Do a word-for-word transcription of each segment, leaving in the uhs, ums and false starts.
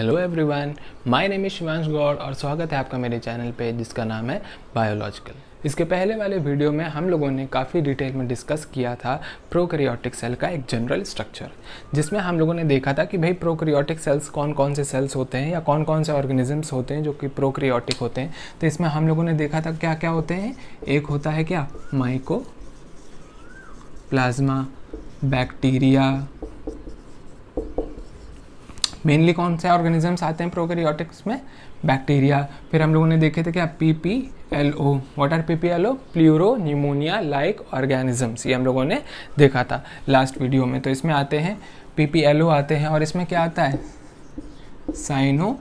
Hello everyone, my name is Shivansh Gaur और स्वागत है आपका मेरे चैनल पे जिसका नाम है बायोलॉजिकल। इसके पहले वाले वीडियो में हम लोगों ने काफ़ी डिटेल में डिस्कस किया था प्रोकैरियोटिक सेल का एक जनरल स्ट्रक्चर, जिसमें हम लोगों ने देखा था कि भाई प्रोकैरियोटिक सेल्स कौन कौन से सेल्स होते हैं या कौन कौन से ऑर्गेनिजम्स होते हैं जो कि प्रोकैरियोटिक होते हैं। तो इसमें हम लोगों ने देखा था क्या क्या होते हैं। एक होता है क्या, माइको प्लाज्मा, बैक्टीरिया। मेनली कौन से ऑर्गेनिजम्स आते हैं प्रोकैरियोटिक्स में, बैक्टीरिया। फिर हम लोगों ने देखे थे क्या, PPLO. What are PPLO? Pleuro pneumonia like organisms, ये हम लोगों ने देखा था लास्ट वीडियो में। तो इसमें आते हैं पीपीएलओ आते हैं, और इसमें क्या आता है, साइनो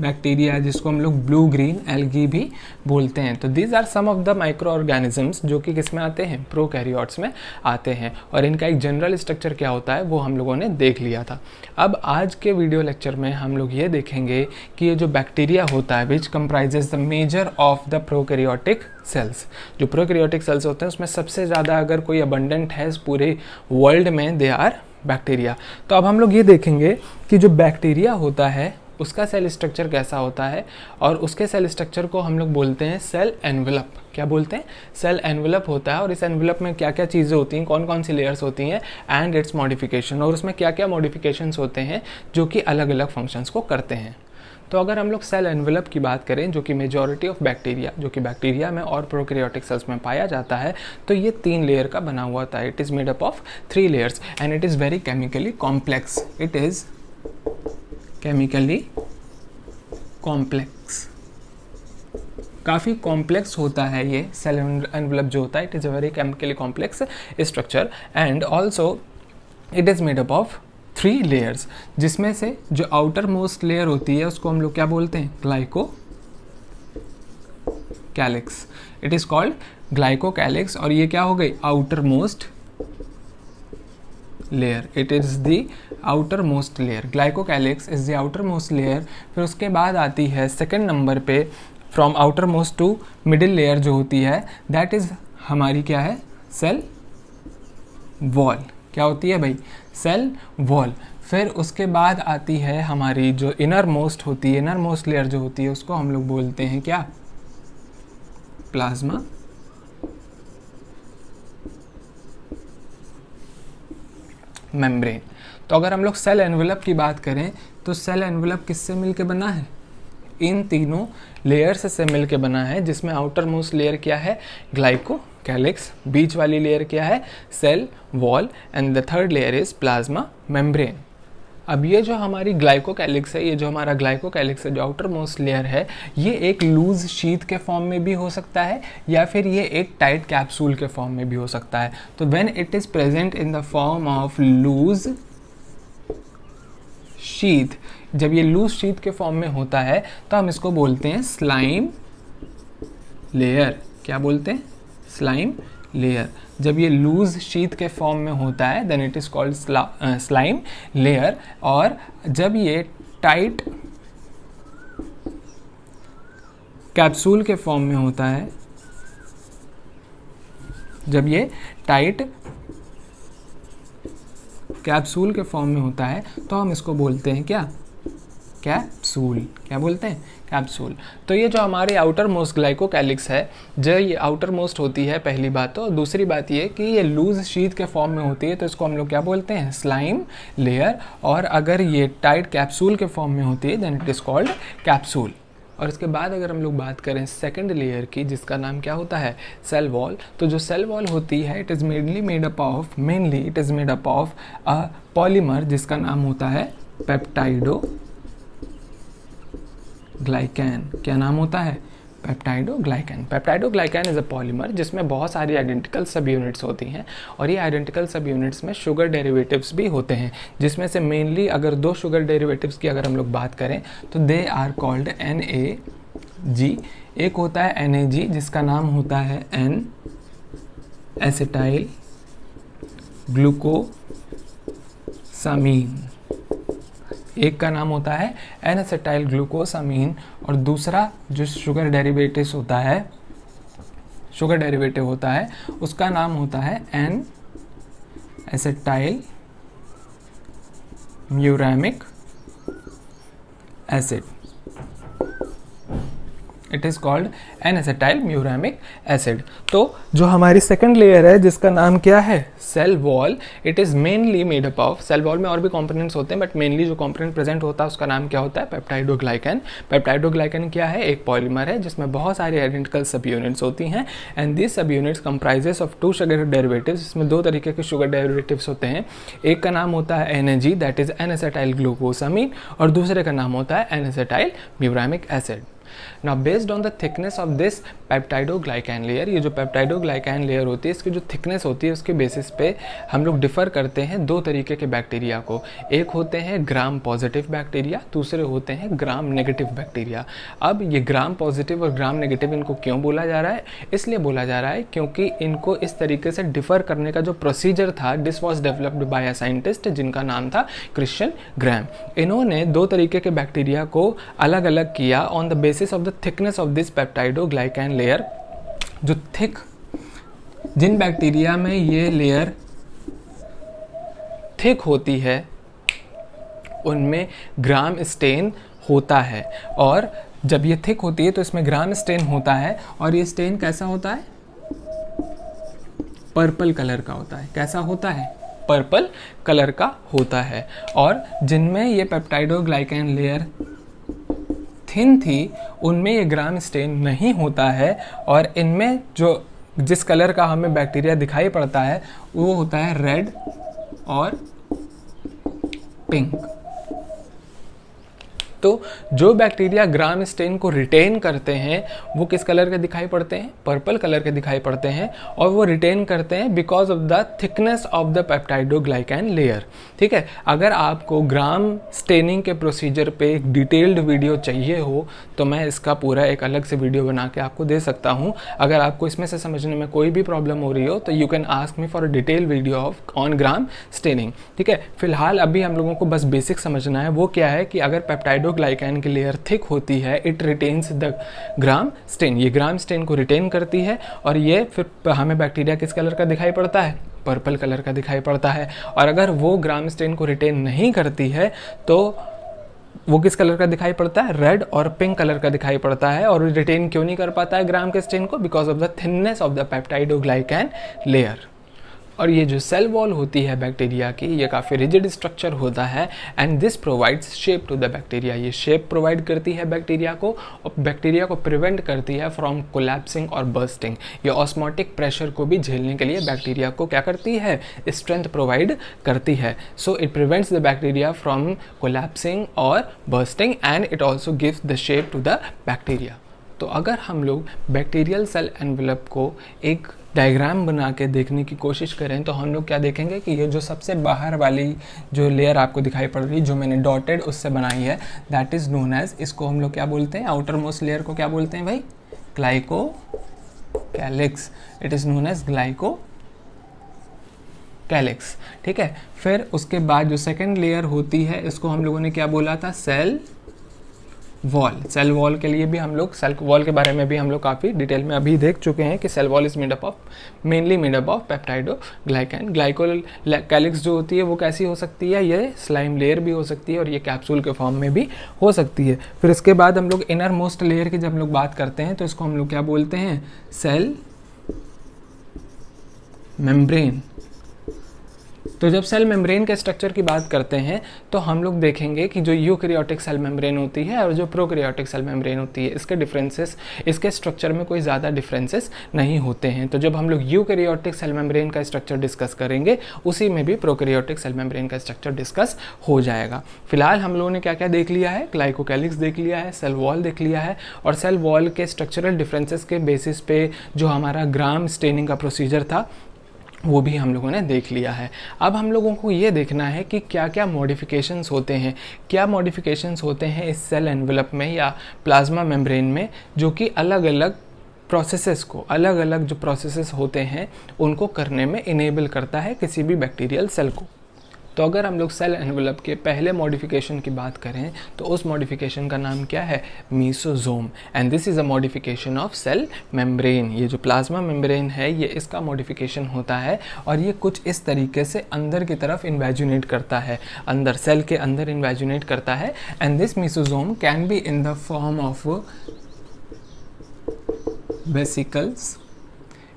बैक्टीरिया, जिसको हम लोग ब्लू ग्रीन एल्गी भी बोलते हैं। तो these are some of the micro organisms जो कि किस में आते हैं, प्रोकैरियोट्स में आते हैं, और इनका एक जनरल स्ट्रक्चर क्या होता है वो हम लोगों ने देख लिया था। अब आज के वीडियो लेक्चर में हम लोग ये देखेंगे कि ये जो बैक्टीरिया होता है which comprises the major of the prokaryotic cells, जो प्रोकैरियोटिक सेल्स होते हैं उसमें सबसे ज़्यादा अगर कोई अबंडेंट है इस पूरे वर्ल्ड में, दे आर बैक्टीरिया। तो अब हम लोग ये देखेंगे कि जो बैक्टीरिया होता है उसका सेल स्ट्रक्चर कैसा होता है, और उसके सेल स्ट्रक्चर को हम लोग बोलते हैं सेल एनवेलप। क्या बोलते हैं? सेल एनवेलप होता है। और इस एनवेलप में क्या क्या चीज़ें होती हैं, कौन कौन सी लेयर्स होती हैं, एंड इट्स मॉडिफिकेशन, और उसमें क्या क्या मॉडिफिकेशंस होते हैं जो कि अलग अलग फंक्शंस को करते हैं। तो अगर हम लोग सेल एनवेलप की बात करें जो कि मेजॉरिटी ऑफ बैक्टीरिया, जो कि बैक्टीरिया में और प्रोकैरियोटिक सेल्स में पाया जाता है, तो ये तीन लेयर का बना हुआ होता है। It is made up of three layers and it is very chemically complex. It is chemically complex, काफ़ी कॉम्प्लेक्स होता है ये सेल एनवेलप जो होता है। It is a very chemically complex structure and also it is made up of three layers, जिसमें से जो आउटर मोस्ट लेयर होती है उसको हम लोग क्या बोलते हैं, glycocalyx. It is called glycocalyx, और ये क्या हो गई, outer most layer. It is the outer most layer, glycocalyx is the outer most layer. फिर उसके बाद आती है सेकेंड नंबर पे, from outer most to middle layer जो होती है, दैट इज़ हमारी क्या है, सेल वॉल। क्या होती है भाई, सेल वॉल। फिर उसके बाद आती है हमारी जो इनर मोस्ट होती है, इनर मोस्ट लेयर जो होती है उसको हम लोग बोलते हैं क्या, प्लाज्मा मेम्ब्रेन। तो अगर हम लोग सेल एनवेलप की बात करें तो सेल एनवेलप किससे मिलके बना है, इन तीनों लेयर्स से मिलके बना है, जिसमें आउटर मोस्ट लेयर क्या है, ग्लाइको कैलिक्स, बीच वाली लेयर क्या है, cell wall, and the third layer is plasma membrane. अब ये जो हमारी ग्लाइको कैलिक्स है, ये जो हमारा ग्लाइको कैलिक्स है, जो आउटर मोस्ट लेयर है, ये एक लूज शीथ के फॉर्म में भी हो सकता है या फिर ये एक टाइट कैप्सूल के फॉर्म में भी हो सकता है। तो when it is present in the form of loose sheath, जब ये लूज शीथ के फॉर्म में होता है तो हम इसको बोलते हैं स्लाइम लेयर। क्या बोलते हैं, स्लाइम लेयर। जब ये लूज शीथ के फॉर्म में होता है then it is called slime layer, और जब ये टाइट कैप्सूल के फॉर्म में होता है, जब ये टाइट कैप्सूल के फॉर्म में होता है तो हम इसको बोलते हैं क्या, कैप्सूल। क्या बोलते हैं, कैप्सूल। तो ये जो हमारे आउटर मोस्ट ग्लाइको कैलिक्स है, जो ये आउटर मोस्ट होती है पहली बात। तो दूसरी बात ये कि ये लूज शीथ के फॉर्म में होती है तो इसको हम लोग क्या बोलते हैं, स्लाइम लेयर, और अगर ये टाइट कैप्सूल के फॉर्म में होती है then it is called capsule. और इसके बाद अगर हम लोग बात करें सेकेंड लेयर की, जिसका नाम क्या होता है, सेल वॉल। तो जो सेल वॉल होती है it is mainly made up of mainly it is made up of a polymer जिसका नाम होता है पेप्टाइडो ग्लाइकैन। क्या नाम होता है, पेप्टाइडो ग्लाइकैन। पेप्टाइडो ग्लाइकैन इज़ अ पॉलीमर जिसमें बहुत सारी आइडेंटिकल सब यूनिट्स होती हैं, और ये आइडेंटिकल सब यूनिट्स में शुगर डेरिवेटिव्स भी होते हैं, जिसमें से मेनली अगर दो शुगर डेरिवेटिव्स की अगर हम लोग बात करें तो they are called N A G. एक होता है एन ए जी जिसका नाम होता है एन एसिटाइल ग्लूकोसामिन। एक का नाम होता है एन एसिटाइल ग्लूकोसामिन, और दूसरा जो शुगर डेरिवेटिव्स होता है शुगर डेरिवेटिव होता है उसका नाम होता है N acetyl muramic acid, it is called N acetyl muramic acid. तो जो हमारी सेकेंड लेयर है जिसका नाम क्या है, cell wall, it is mainly made up of, cell wall में और भी कॉम्पोनेंट्स होते हैं बट मेनली जो कॉम्पोनेंट प्रेजेंट होता है उसका नाम क्या होता है, पेप्टाइडो ग्लाइकैन। पेप्टाइडो ग्लाइकैन क्या है, एक पॉलीमर है जिसमें बहुत सारी आइडेंटिकल सब यूनिट्स होती हैं and this subunits comprises of two sugar derivatives. इसमें दो तरीके के शुगर डेरिवेटिव्स होते हैं, एक का नाम होता है NG that is N acetyl glucosamine और दूसरे का नाम होता है N acetyl muramic acid. Now based on the thickness of this peptidoglycan layer, ये जो peptidoglycan layer होती है इसकी जो thickness होती है उसके basis पे हम लोग differ करते हैं दो तरीके के बैक्टीरिया को, एक होते हैं ग्राम पॉजिटिव बैक्टीरिया, दूसरे होते हैं ग्राम नेगेटिव बैक्टीरिया। अब ये ग्राम पॉजिटिव और ग्राम नेगेटिव इनको क्यों बोला जा रहा है, इसलिए बोला जा रहा है क्योंकि इनको इस तरीके से डिफर करने का जो प्रोसीजर था this was developed by a scientist जिनका नाम था क्रिश्चियन ग्राम। इन्होंने दो तरीके के बैक्टीरिया को अलग अलग किया on the basis of the thickness of this peptidoglycan layer. जो थिक, जिन बैक्टीरिया में ये लेयर थिक होती है उनमें ग्राम स्टेन होता है और जब ये थिक होती है तो इसमें ग्राम स्टेन होता है और ये स्टेन कैसा होता है, पर्पल कलर का होता है, कैसा होता है, पर्पल कलर का होता है। और जिनमें ये पेप्टाइडोग्लाइकैन लेयर थिन थी उनमें ये ग्राम स्टेन नहीं होता है और इनमें जो जिस कलर का हमें बैक्टीरिया दिखाई पड़ता है वो होता है रेड और पिंक। तो जो बैक्टीरिया ग्राम स्टेन को रिटेन करते हैं वो किस कलर के दिखाई पड़ते हैं, पर्पल कलर के दिखाई पड़ते हैं और वो रिटेन करते हैं because of the thickness of the peptidoglycan layer. ठीक है, अगर आपको ग्राम स्टेनिंग के प्रोसीजर पे एक डिटेल्ड वीडियो चाहिए हो तो मैं इसका पूरा एक अलग से वीडियो बना के आपको दे सकता हूँ। अगर आपको इसमें से समझने में कोई भी प्रॉब्लम हो रही हो तो you can ask me for a detail video of on Gram staining. ठीक है, फिलहाल अभी हम लोगों को बस बेसिक समझना है, वो क्या है कि अगर पेप्टाइडो ग्लाइकैन की लेयर थिक होती है it retains the Gram stain, ये ग्राम स्टेन को रिटेन करती है और ये फिर हमें बैक्टीरिया किस कलर का दिखाई पड़ता है, पर्पल कलर का दिखाई पड़ता है। और अगर वो ग्राम स्टेन को रिटेन नहीं करती है तो वो किस कलर का दिखाई पड़ता है, रेड और पिंक कलर का दिखाई पड़ता है। और रिटेन क्यों नहीं कर पाता है ग्राम के स्टेन को, because of the thinness of the peptidoglycan layer. और ये जो सेल वॉल होती है बैक्टीरिया की ये काफ़ी रिजिड स्ट्रक्चर होता है and this provides shape to the bacteria, ये शेप प्रोवाइड करती है बैक्टीरिया को और बैक्टीरिया को प्रिवेंट करती है फ्रॉम कोलैप्सिंग और बर्स्टिंग। ये ऑस्मोटिक प्रेशर को भी झेलने के लिए बैक्टीरिया को क्या करती है, स्ट्रेंथ प्रोवाइड करती है। So it prevents the bacteria from collapsing और bursting and it also gives the shape to the bacteria. तो अगर हम लोग बैक्टीरियल सेल एनवेलप को एक डायग्राम बना के देखने की कोशिश करें तो हम लोग क्या देखेंगे कि ये जो सबसे बाहर वाली जो लेयर आपको दिखाई पड़ रही है जो मैंने डॉटेड उससे बनाई है दैट इज़ नोन एज, इसको हम लोग क्या बोलते हैं, आउटर मोस्ट लेयर को क्या बोलते हैं भाई, glycocalyx, it is known as glycocalyx. ठीक है, फिर उसके बाद जो सेकेंड लेयर होती है इसको हम लोगों ने क्या बोला था, सेल वॉल। सेल वॉल के लिए भी हम लोग, सेल वॉल के बारे में भी हम लोग काफ़ी डिटेल में अभी देख चुके हैं कि cell wall is made up of, mainly made up of peptidoglycan. Glycocalyx जो होती है वो कैसी हो सकती है, ये स्लाइम लेयर भी हो सकती है और ये कैप्सूल के फॉर्म में भी हो सकती है। फिर इसके बाद हम लोग इनर मोस्ट लेयर की जब हम लोग बात करते हैं तो इसको हम लोग क्या बोलते हैं, सेल मेम्ब्रेन। तो जब सेल मेम्ब्रेन के स्ट्रक्चर की बात करते हैं तो हम लोग देखेंगे कि जो यूकैरियोटिक सेल मेम्ब्रेन होती है और जो प्रोकैरियोटिक सेल मेम्ब्रेन होती है इसके डिफरेंसेस, इसके स्ट्रक्चर में कोई ज़्यादा डिफरेंसेस नहीं होते हैं। तो जब हम लोग यूकैरियोटिक सेल मेम्ब्रेन का स्ट्रक्चर डिस्कस करेंगे उसी में भी प्रोकैरियोटिक सेल मेम्ब्रेन का स्ट्रक्चर डिस्कस हो जाएगा। फिलहाल हम लोगों ने क्या क्या देख लिया है, ग्लाइकोकैलिक्स देख लिया है, सेल वॉल देख लिया है और सेल वॉल के स्ट्रक्चरल डिफरेंसेस के बेसिस पे जो हमारा ग्राम स्टेनिंग का प्रोसीजर था वो भी हम लोगों ने देख लिया है। अब हम लोगों को ये देखना है कि क्या क्या मॉडिफिकेशंस होते हैं, क्या मॉडिफिकेशंस होते हैं इस सेल एनवेलप में या प्लाज्मा मेम्ब्रेन में जो कि अलग अलग प्रोसेसेस को, अलग अलग जो प्रोसेसेस होते हैं उनको करने में इनेबल करता है किसी भी बैक्टीरियल सेल को। तो अगर हम लोग सेल एनवेलप के पहले मॉडिफिकेशन की बात करें तो उस मॉडिफिकेशन का नाम क्या है, mesosome. And this is a modification of cell membrane. ये जो प्लाज्मा मेम्ब्रेन है ये इसका मॉडिफिकेशन होता है और ये कुछ इस तरीके से अंदर की तरफ इन्वेजुनेट करता है, अंदर सेल के अंदर इन्वेजुनेट करता है। And this mesosome can be in the form of vesicles,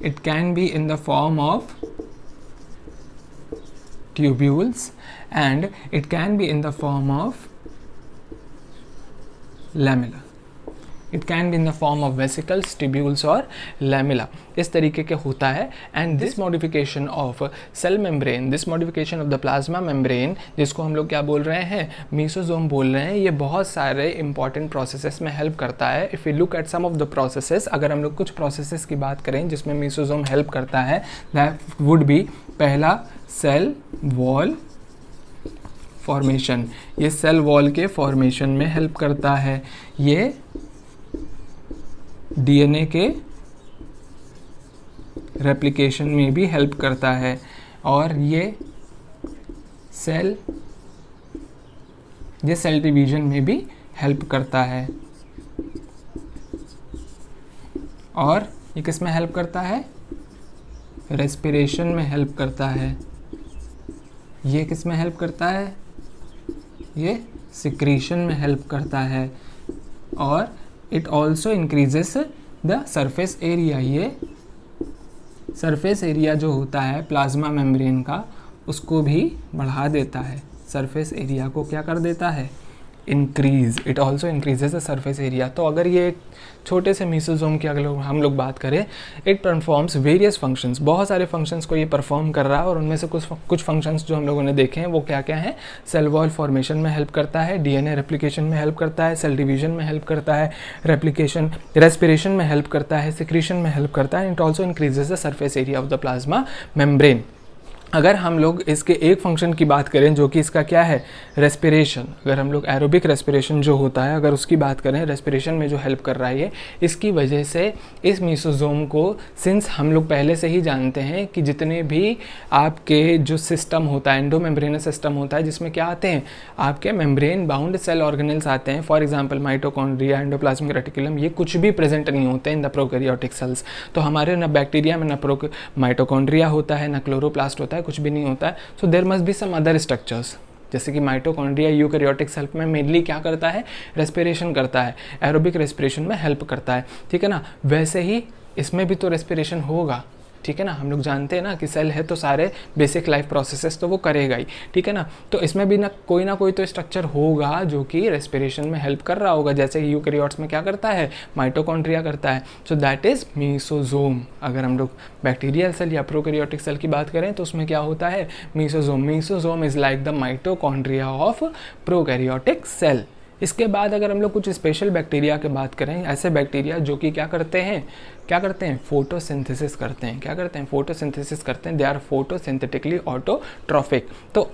it can be in the form of tubules, and it can be in the form of lamella. It can be in the form of vesicles, tubules और lamella, इस तरीके के होता है। And this modification of cell membrane, this modification of the plasma membrane, जिसको हम लोग क्या बोल रहे हैं, मीसोजोम बोल रहे हैं, ये बहुत सारे इंपॉर्टेंट प्रोसेसेस में हेल्प करता है। If you look at some of the processes, अगर हम लोग कुछ प्रोसेसेस की बात करें जिसमें मीसोजोम हेल्प करता है, दैट वुड बी पहला सेल वॉल फॉर्मेशन, ये सेल वॉल के फॉर्मेशन में हेल्प करता है। ये डीएनए के रेप्लिकेशन में भी हेल्प करता है और ये सेल ये सेल डिवीजन में भी हेल्प करता है। और ये किस में हेल्प करता है, रेस्पिरेशन में हेल्प करता है। ये किस में हेल्प करता है, ये सिक्रीशन में हेल्प करता है। और it also increases the surface area, ये सरफेस एरिया जो होता है प्लाज्मा मेम्ब्रेन का उसको भी बढ़ा देता है, सरफेस एरिया को क्या कर देता है, increase. It also increases the surface area. तो अगर ये छोटे से मीसोजोम की अगर हम लोग बात करें, इट परफॉर्म्स वेरियस फंक्शंस, बहुत सारे फंक्शंस को ये परफॉर्म कर रहा है और उनमें से कुछ कुछ फंक्शंस जो हम लोगों ने देखे हैं वो क्या क्या हैं, सेल वॉल फॉर्मेशन में हेल्प करता है, डीएनए रेप्लिकेशन में हेल्प करता है, सेल डिवीजन में हेल्प करता है, रेप्लिकेशन रेस्पिरेशन में हेल्प करता है, सिक्रीशन में हेल्प करता है। It also increases the surface area of the plasma membrane. अगर हम लोग इसके एक फंक्शन की बात करें जो कि इसका क्या है, रेस्पिरेशन, अगर हम लोग एरोबिक रेस्पिरेशन जो होता है अगर उसकी बात करें, रेस्पिरेशन में जो हेल्प कर रहा है ये, इसकी वजह से इस मीसोजोम को, सिंस हम लोग पहले से ही जानते हैं कि जितने भी आपके जो सिस्टम होता है, एंडोमेम्ब्रेनस सिस्टम होता है, जिसमें क्या आते हैं आपके मेम्ब्रेन बाउंड सेल ऑर्गेनेल्स आते हैं, for example mitochondria, endoplasmic reticulum, ये कुछ भी प्रेजेंट नहीं होते इन द प्रोकैरियोटिक सेल्स। तो हमारे ना बैक्टीरिया में ना प्रो माइटोकॉन्ड्रिया होता है, ना क्लोरोप्लास्ट होता है, कुछ भी नहीं होता है। So there must be some other structures, जैसे कि माइटोकॉन्ड्रिया यूकैरियोटिक सेल में मेनली क्या करता है, रेस्पिरेशन करता है, एरोबिक रेस्पिरेशन में हेल्प करता है, ठीक है ना। वैसे ही इसमें भी तो रेस्पिरेशन होगा, ठीक है ना। हम लोग जानते हैं ना कि सेल है तो सारे बेसिक लाइफ प्रोसेसेस तो वो करेगा ही, ठीक है ना। तो इसमें भी ना कोई ना कोई तो स्ट्रक्चर होगा जो कि रेस्पिरेशन में हेल्प कर रहा होगा, जैसे कि यूकैरियोट्स में क्या करता है, माइटोकॉन्ड्रिया करता है। So that is mesosome. अगर हम लोग बैक्टीरियल सेल या प्रोकैरियोटिक सेल की बात करें तो उसमें क्या होता है, mesosome. Mesosome is like the mitochondria of prokaryotic cell. इसके बाद अगर हम लोग कुछ स्पेशल बैक्टीरिया की बात करें, ऐसे बैक्टीरिया जो कि क्या करते हैं क्या करते हैं फोटोसिंथेसिस करते हैं, क्या करते हैं फोटोसिंथेसिस करते हैं, दे आर फोटोसिंथेटिकली ऑटोट्रॉफिक। तो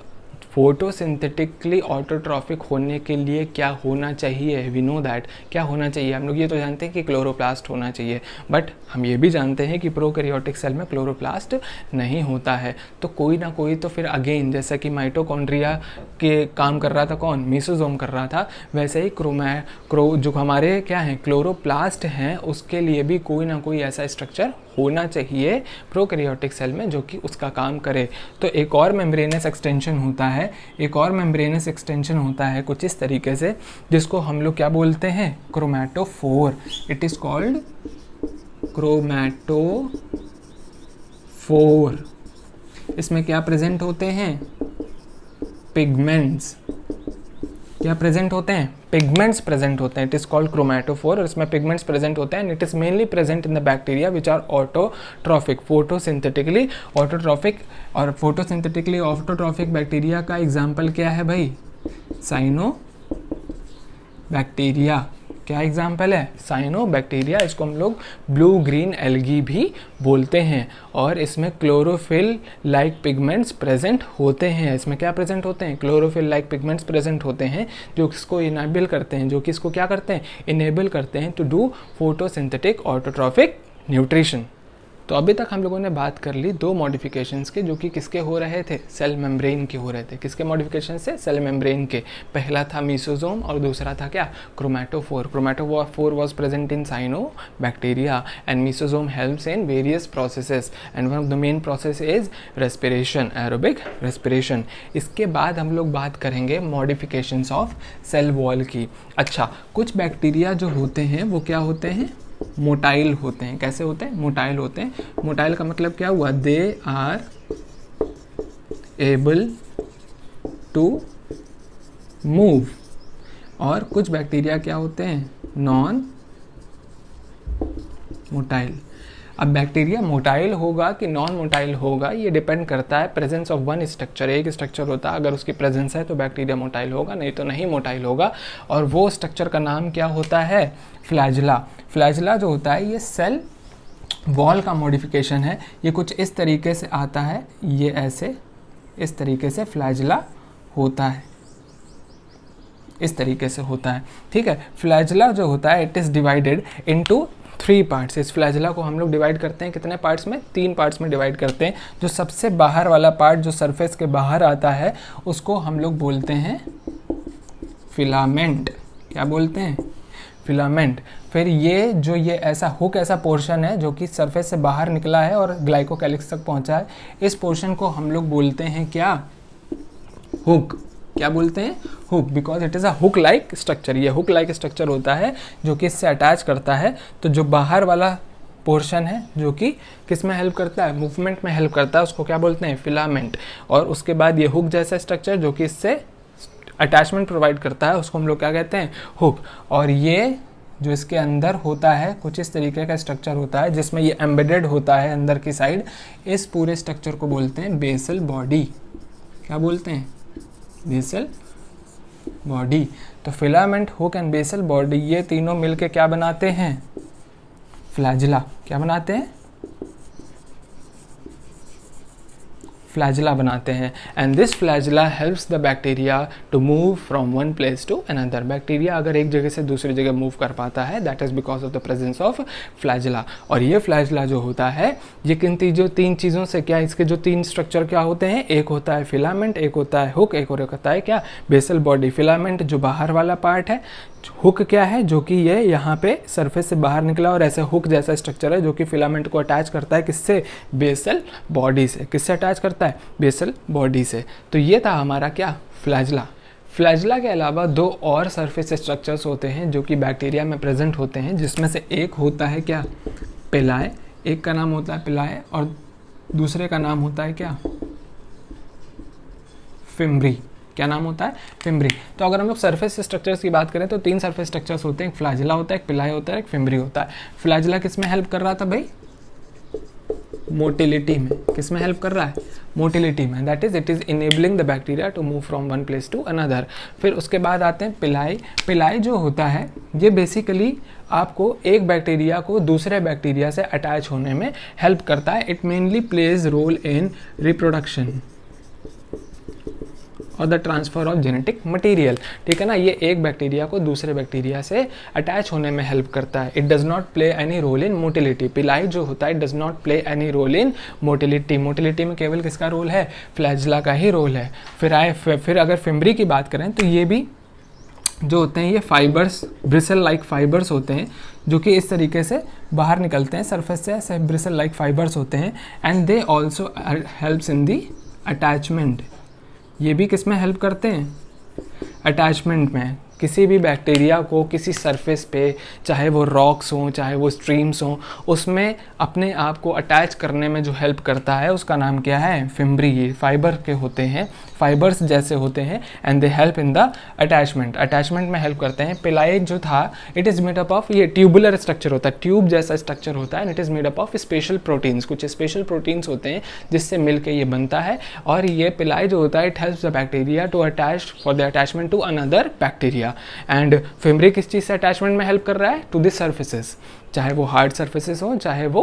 फोटोसिंथेटिकली ऑटोट्रॉफिक होने के लिए क्या होना चाहिए, वी नो दैट, क्या होना चाहिए, हम लोग ये तो जानते हैं कि क्लोरोप्लास्ट होना चाहिए, बट हम ये भी जानते हैं कि प्रोकैरियोटिक सेल में क्लोरोप्लास्ट नहीं होता है। तो कोई ना कोई तो फिर अगेन, जैसा कि माइटोकॉन्ड्रिया के काम कर रहा था कौन, मीसोजोम कर रहा था, वैसे ही क्रोमै क्रो जो हमारे क्या हैं क्लोरोप्लास्ट हैं उसके लिए भी कोई ना कोई ऐसा स्ट्रक्चर होना चाहिए प्रोकैरियोटिक सेल में जो कि उसका काम करे। तो एक और मेम्ब्रेनस एक्सटेंशन होता है, एक और मेम्ब्रेनस एक्सटेंशन होता है कुछ इस तरीके से, जिसको हम लोग क्या बोलते हैं, chromatophore. It is called chromatophore. इसमें क्या प्रेजेंट होते हैं, पिगमेंट्स, क्या प्रेजेंट होते हैं, पिगमेंट्स प्रेजेंट होते हैं। इट इज कॉल्ड क्रोमैटोफोर और इसमें पिगमेंट्स प्रेजेंट होते हैं। And it is mainly present in the bacteria which are autotrophic, photosynthetically autotrophic. और फोटोसिंथेटिकली ऑटोट्रॉफिक बैक्टीरिया का एग्जांपल क्या है भाई, साइनो बैक्टीरिया, क्या एग्जाम्पल है, साइनो बैक्टीरिया। इसको हम लोग ब्लू ग्रीन एल्गी भी बोलते हैं और इसमें क्लोरोफिल लाइक पिगमेंट्स प्रेजेंट होते हैं। इसमें क्या प्रेजेंट होते हैं, क्लोरोफिल लाइक पिगमेंट्स प्रेजेंट होते हैं जो इसको इनेबल करते हैं, जो कि इसको क्या करते हैं, इनेबल करते हैं to do photosynthetic autotrophic nutrition. तो अभी तक हम लोगों ने बात कर ली दो मॉडिफिकेशंस के जो कि किसके हो रहे थे, सेल मेम्ब्रेन के हो रहे थे। किसके मॉडिफिकेशन से? सेल मेम्ब्रेन के। पहला था मीसोजोम और दूसरा था क्या? Chromatophore. Chromatophore was present in cyano bacteria and mesosome helps in various processes and one of the main process is respiration, aerobic respiration. इसके बाद हम लोग बात करेंगे मॉडिफिकेशंस ऑफ सेल वॉल की। अच्छा, कुछ बैक्टीरिया जो होते हैं वो क्या होते हैं? मोटाइल होते हैं। कैसे होते हैं? मोटाइल होते हैं। मोटाइल का मतलब क्या हुआ? They are able to move. और कुछ बैक्टीरिया क्या होते हैं? Non motile. अब बैक्टीरिया मोटाइल होगा कि नॉन मोटाइल होगा ये डिपेंड करता है प्रेजेंस ऑफ वन स्ट्रक्चर। एक स्ट्रक्चर होता है, अगर उसकी प्रेजेंस है तो बैक्टीरिया मोटाइल होगा, नहीं तो नहीं मोटाइल होगा। और वो स्ट्रक्चर का नाम क्या होता है? फ्लैजला। फ्लैजला जो होता है ये सेल वॉल का मॉडिफिकेशन है। ये कुछ इस तरीके से आता है, ये ऐसे इस तरीके से फ्लैजला होता है, इस तरीके से होता है, ठीक है। फ्लैजला जो होता है it is divided into three parts. इस फ्लैजला को हम लोग डिवाइड करते हैं कितने पार्ट्स में? तीन पार्ट्स में डिवाइड करते हैं। जो सबसे बाहर वाला पार्ट जो सरफेस के बाहर आता है उसको हम लोग बोलते हैं फिलामेंट। क्या बोलते हैं? फिलामेंट। फिर ये जो ये ऐसा हुक ऐसा पोर्शन है जो कि सरफेस से बाहर निकला है और ग्लाइकोकैलिक्स तक पहुंचा है, इस पोर्शन को हम लोग बोलते हैं क्या? हुक। क्या बोलते हैं? Hook. Because it is a hook like structure. ये हुक लाइक स्ट्रक्चर होता है जो कि इससे अटैच करता है। तो जो बाहर वाला पोर्शन है जो कि किस में हेल्प करता है? मूवमेंट में हेल्प करता है, उसको क्या बोलते हैं? फिलामेंट। और उसके बाद ये हुक जैसा स्ट्रक्चर जो कि इससे अटैचमेंट प्रोवाइड करता है उसको हम लोग क्या कहते हैं? हुक। और ये जो इसके अंदर होता है कुछ इस तरीके का स्ट्रक्चर होता है जिसमें ये एम्बेडेड होता है अंदर की साइड, इस पूरे स्ट्रक्चर को बोलते हैं बेसल बॉडी। क्या बोलते हैं? Basal body. तो filament, hook and basal body ये तीनों मिलके क्या बनाते हैं? फ्लैजला। क्या बनाते हैं? फ्लैजला बनाते हैं। And this flagella helps the bacteria to move from one place to another. Bacteria अगर एक जगह से दूसरी जगह मूव कर पाता है that is because of the presence of flagella. और ये फ्लैजला जो होता है ये किन तीजों तीन चीज़ों से क्या, इसके जो तीन स्ट्रक्चर क्या होते हैं? एक होता है फिलामेंट, एक होता है हुक, एक और एक होता है क्या? Basal body. फिलामेंट जो बाहर वाला पार्ट है, हुक क्या है जो कि ये यहाँ पे सरफेस से बाहर निकला और ऐसे हुक जैसा स्ट्रक्चर है जो कि फिलामेंट को अटैच करता है किससे? बेसल बॉडी से। किससे अटैच करता है? बेसल बॉडी से। तो ये था हमारा क्या? फ्लैजला। फ्लैजला के अलावा दो और सरफेस स्ट्रक्चर्स होते हैं जो कि बैक्टीरिया में प्रेजेंट होते हैं, जिसमें से एक होता है क्या? पिलाई। एक का नाम होता है पिलाई और दूसरे का नाम होता है क्या? फिम्ब्री। क्या नाम होता है? फिम्ब्री। तो अगर हम लोग सरफेस स्ट्रक्चर्स की बात करें तो तीन सरफेस स्ट्रक्चर्स होते हैं, एक फ्लैजला होता है, एक पिलाई होता है, एक फिम्ब्री होता है। फ्लैजला किस में हेल्प कर रहा था भाई? मोटिलिटी में। किस में हेल्प कर रहा है? मोटिलिटी में। That is it is enabling the bacteria to move from one place to another. फिर उसके बाद आते हैं पिलाई। पिलाई जो होता है ये बेसिकली आपको एक बैक्टीरिया को दूसरे बैक्टीरिया से अटैच होने में हेल्प करता है। It mainly plays role in reproduction और the transfer of genetic material, ठीक है ना। ये एक बैक्टीरिया को दूसरे बैक्टीरिया से अटैच होने में हेल्प करता है। It does not play any role in motility. Pili जो होता है it does not play any role in motility. Motility में केवल किसका रोल है? फ्लैजला का ही रोल है। फिर आए फिर अगर फिम्ब्री की बात करें तो ये भी जो होते हैं ये फाइबर्स, ब्रिसल लाइक फाइबर्स होते हैं जो कि इस तरीके से बाहर निकलते हैं सरफेस से, ऐसे ब्रिसल लाइक फाइबर्स होते हैं। And they also helps in the attachment. ये भी किस में हेल्प करते हैं? अटैचमेंट में। किसी भी बैक्टीरिया को किसी सरफेस पे, चाहे वो रॉक्स हों चाहे वो स्ट्रीम्स हों, उसमें अपने आप को अटैच करने में जो हेल्प करता है उसका नाम क्या है? फिम्ब्री। ये फाइबर के होते हैं, फाइबर्स जैसे होते हैं। And they help in the attachment. Attachment में हेल्प करते हैं। पिलाई जो था it is made up of, ये ट्यूबुलर स्ट्रक्चर होता है, ट्यूब जैसा स्ट्रक्चर होता है। And it is made up of special proteins. कुछ स्पेशल प्रोटीन्स होते हैं जिससे मिल के ये बनता है। और ये पिलाई जो होता है it helps the bacteria to attach for the attachment to another bacteria. And fimbriae किस चीज़ से अटैचमेंट में हेल्प कर रहा है? टू द सर्फेसेस, चाहे वो हार्ड सर्फेसेस हो चाहे वो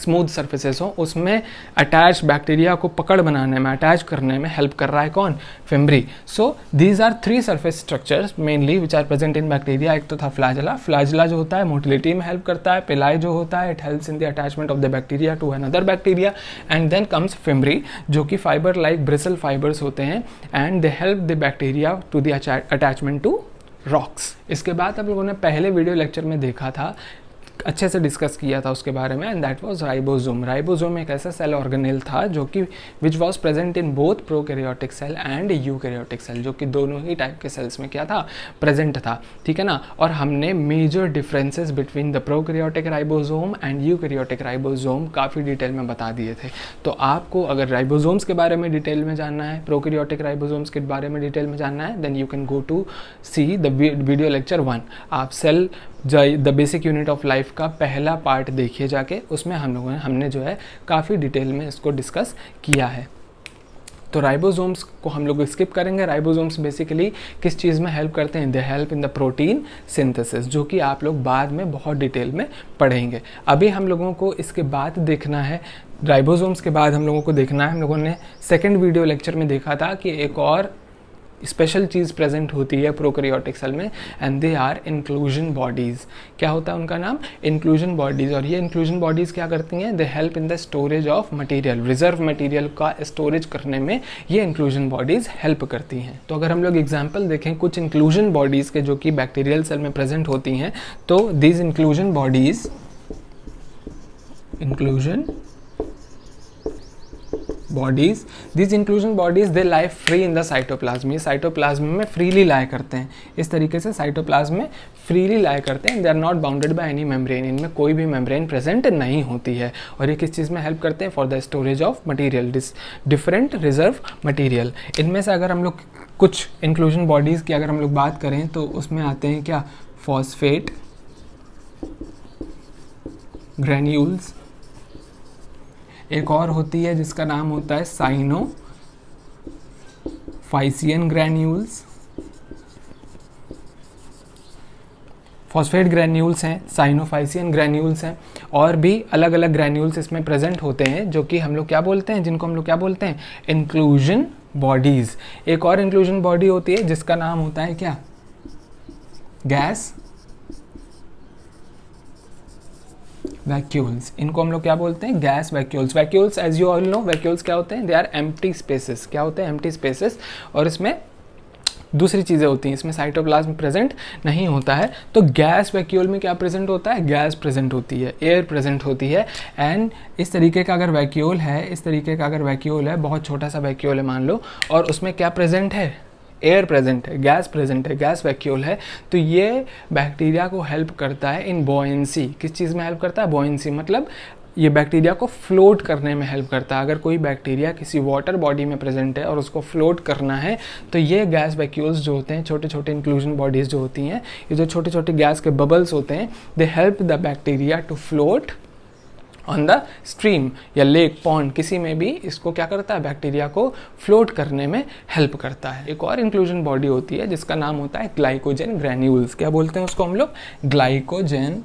स्मूथ सरफेसेस हो, उसमें अटैच बैक्टीरिया को पकड़ बनाने में, अटैच करने में हेल्प कर रहा है कौन? Fimbriae. So these are three surface structures mainly which are present in bacteria. एक तो था फ्लैजला. फ्लैजला जो होता है मोटिलिटी में हेल्प करता है. पिलाई जो होता है it helps in the attachment of the bacteria to another bacteria. And then comes fimbriae जो कि फाइबर लाइक ब्रिसल फाइबर्स होते हैं and they help the bacteria to the attachment to rocks. इसके बाद आप लोगों ने पहले वीडियो लेक्चर में देखा था, अच्छे से डिस्कस किया था उसके बारे में, and that was ribosome. Ribosome एक ऐसा सेल ऑर्गेनेल था जो कि which was present in both prokaryotic cell and eukaryotic cell, जो कि दोनों ही टाइप के सेल्स में क्या था? प्रेजेंट था. ठीक है ना. और हमने major differences between the prokaryotic ribosome and eukaryotic ribosome काफ़ी डिटेल में बता दिए थे. तो आपको अगर राइबोसोम्स के बारे में डिटेल में जानना है, प्रोकैरियोटिक राइबोसोम्स के बारे में डिटेल में जानना है, then you can go to see the video lecture one. आप cell the basic unit of life का पहला पार्ट देखिए जाके, उसमें हम लोगों ने हमने जो है काफ़ी डिटेल में इसको डिस्कस किया है. तो राइबोसोम्स को हम लोग स्किप करेंगे. राइबोसोम्स बेसिकली किस चीज़ में हेल्प करते हैं? They help in the protein synthesis, जो कि आप लोग बाद में बहुत डिटेल में पढ़ेंगे. अभी हम लोगों को इसके बाद देखना है, राइबोसोम्स के बाद हम लोगों को देखना है, हम लोगों ने सेकेंड वीडियो लेक्चर में देखा था कि एक और स्पेशल चीज़ प्रेजेंट होती है प्रोकैरियोटिक सेल में, and they are inclusion bodies. क्या होता है उनका नाम? Inclusion bodies. और ये इंक्लूजन बॉडीज़ क्या करती हैं? They help in the storage of material. Reserve material का स्टोरेज करने में ये इंक्लूजन बॉडीज़ हेल्प करती हैं. तो अगर हम लोग एग्जाम्पल देखें कुछ इंक्लूजन बॉडीज़ के जो कि बैक्टीरियल सेल में प्रेजेंट होती हैं, तो these inclusion bodies inclusion bodies this inclusion bodies they live free in the cytoplasm. ये साइटोप्लाज्म में फ्रीली लाए करते हैं. इस तरीके से साइटोप्लाज्म में फ्रीली लाए करते हैं. They are not bounded by any membrane. इनमें कोई भी मेम्ब्रेन प्रेजेंट नहीं होती है. और ये किस चीज़ में हेल्प करते हैं? For the storage of material, different reserve material. इनमें से अगर हम लोग कुछ इंक्लूजन बॉडीज़ की अगर हम लोग बात करें तो उसमें आते हैं क्या? Phosphate granules. एक और होती है जिसका नाम होता है cyanophycean granules. Phosphate granules हैं, साइनोफाइसियन ग्रैन्यूल्स हैं, और भी अलग अलग ग्रैन्यूल्स इसमें प्रेजेंट होते हैं जो कि हम लोग क्या बोलते हैं, जिनको हम लोग क्या बोलते हैं? Inclusion bodies. एक और इंक्लूजन बॉडी होती है जिसका नाम होता है क्या? Gas vacuoles. इनको हम लोग क्या बोलते हैं? Gas vacuoles. Vacuoles as you all know, vacuoles क्या होते हैं? They are empty spaces. क्या होते हैं? Empty spaces. और इसमें दूसरी चीज़ें होती हैं, इसमें साइटोप्लाज्म प्रेजेंट नहीं होता है. तो गैस वैक्यूल में क्या प्रेजेंट होता है? गैस प्रेजेंट होती है, एयर प्रेजेंट होती है. एंड इस तरीके का अगर वैक्यूल है, इस तरीके का अगर वैक्यूल है, बहुत छोटा सा वैक्यूल है मान लो, और उसमें क्या प्रेजेंट है? एयर प्रेजेंट है, गैस प्रेजेंट है, गैस वैक्यूल है. तो ये बैक्टीरिया को हेल्प करता है इन बॉयंसी. किस चीज़ में हेल्प करता है? बॉयंसी मतलब ये बैक्टीरिया को फ्लोट करने में हेल्प करता है. अगर कोई बैक्टीरिया किसी वाटर बॉडी में प्रेजेंट है और उसको फ्लोट करना है, तो ये गैस वैक्यूल्स जो होते हैं, छोटे छोटे इंक्लूजन बॉडीज़ जो होती हैं, ये जो छोटे छोटे गैस के बबल्स होते हैं, they help the bacteria to float on the stream या लेक, पॉन्ड, किसी में भी इसको क्या करता है? बैक्टीरिया को फ्लोट करने में हेल्प करता है. एक और इंक्लूजन बॉडी होती है जिसका नाम होता है ग्लाइकोजेन ग्रेन्यूल्स. क्या बोलते हैं उसको हम लोग? ग्लाइकोजेन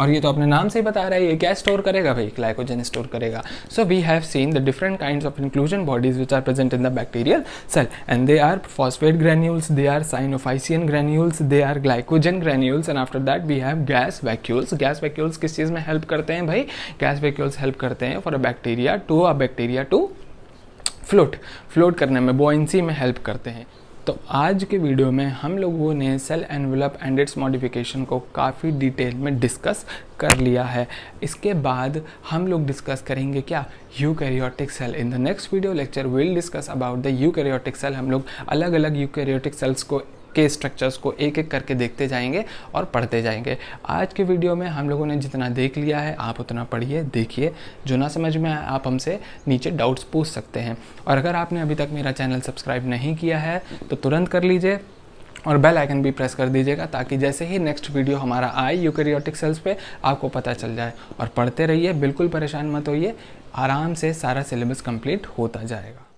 और ये तो अपने नाम से ही बता रहा है ये क्या स्टोर करेगा भाई? ग्लाइकोजन स्टोर करेगा. So we have seen the different kinds of inclusion bodies which are present in the bacterial cell, and they are phosphate granules, they are cyanophycean granules, they are glycogen granules, and after that we have gas vacuoles. Gas vacuoles किस चीज़ में help करते हैं भाई? Gas vacuoles help करते हैं for a bacteria to a bacteria to float float करने में, बॉयंसी में हेल्प करते हैं. तो आज के वीडियो में हम लोगों ने cell envelope and its modification को काफ़ी डिटेल में डिस्कस कर लिया है. इसके बाद हम लोग डिस्कस करेंगे क्या? Eukaryotic cell. In the next video lecture will discuss about the eukaryotic cell. हम लोग अलग अलग यूकैरियोटिक सेल्स को के स्ट्रक्चर्स को एक एक करके देखते जाएंगे और पढ़ते जाएंगे. आज के वीडियो में हम लोगों ने जितना देख लिया है, आप उतना पढ़िए, देखिए. जो ना समझ में आए आप हमसे नीचे डाउट्स पूछ सकते हैं. और अगर आपने अभी तक मेरा चैनल सब्सक्राइब नहीं किया है तो तुरंत कर लीजिए और बेल आइकन भी प्रेस कर दीजिएगा, ताकि जैसे ही नेक्स्ट वीडियो हमारा आए यूकैरियोटिक सेल्स पे आपको पता चल जाए. और पढ़ते रहिए, बिल्कुल परेशान मत होइए, आराम से सारा सिलेबस कंप्लीट होता जाएगा.